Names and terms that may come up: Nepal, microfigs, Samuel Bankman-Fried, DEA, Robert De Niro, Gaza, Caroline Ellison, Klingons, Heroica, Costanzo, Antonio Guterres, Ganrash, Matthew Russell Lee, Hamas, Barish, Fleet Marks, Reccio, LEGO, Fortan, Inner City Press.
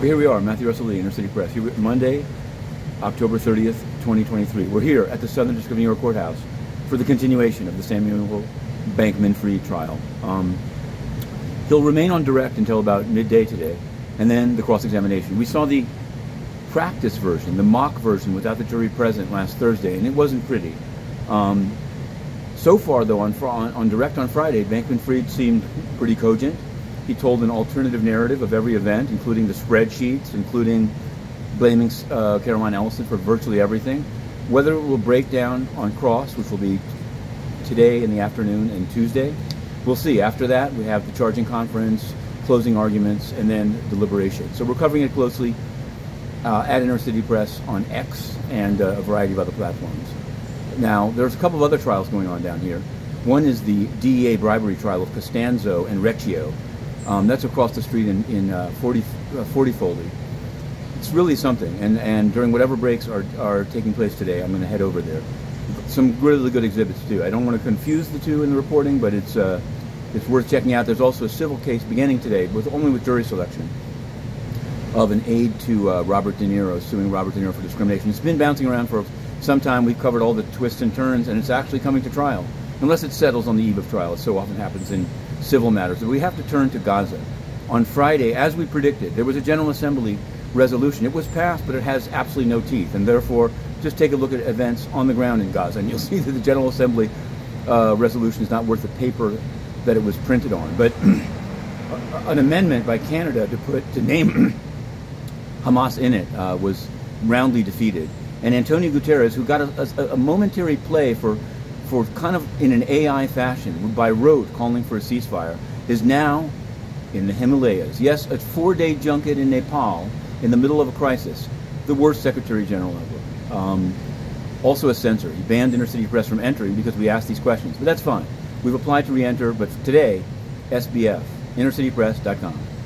But here we are, Matthew Russell Lee, Inner City Press. Here, Monday, October 30th, 2023. We're here at the Southern District of New York Courthouse for the continuation of the Samuel Bankman-Fried trial. He'll remain on direct until about midday today, and then the cross-examination. We saw the practice version, the mock version, without the jury present last Thursday, and it wasn't pretty. So far, though, on direct on Friday, Bankman-Fried seemed pretty cogent. He told an alternative narrative of every event, including the spreadsheets, including blaming Caroline Ellison for virtually everything. Whether it will break down on cross, which will be today in the afternoon and Tuesday, we'll see. After that, we have the charging conference, closing arguments, and then deliberation. So we're covering it closely at Inner City Press on X and a variety of other platforms. Now, there's a couple of other trials going on down here. One is the DEA bribery trial of Costanzo and Reccio. That's across the street in 40 Foley. It's really something, and during whatever breaks are taking place today, I'm going to head over there. Some really good exhibits too. I don't want to confuse the two in the reporting, but it's worth checking out. There's also a civil case beginning today, only with jury selection, of an aide to Robert De Niro, suing Robert De Niro for discrimination. It's been bouncing around for some time. We've covered all the twists and turns, and it's actually coming to trial, unless it settles on the eve of trial, as so often happens in civil matters. But we have to turn to Gaza. On Friday, as we predicted, there was a General Assembly resolution. It was passed, but it has absolutely no teeth, and therefore, just take a look at events on the ground in Gaza, and you'll see that the General Assembly resolution is not worth the paper that it was printed on. But an amendment by Canada to name Hamas in it was roundly defeated. And Antonio Guterres, who got a momentary play for kind of in an AI fashion, by rote, calling for a ceasefire, is now in the Himalayas. Yes, a four-day junket in Nepal in the middle of a crisis. The worst Secretary General ever. Also a censor. He banned Inner City Press from entering because we asked these questions. But that's fine. We've applied to re-enter, but today, SBF, innercitypress.com.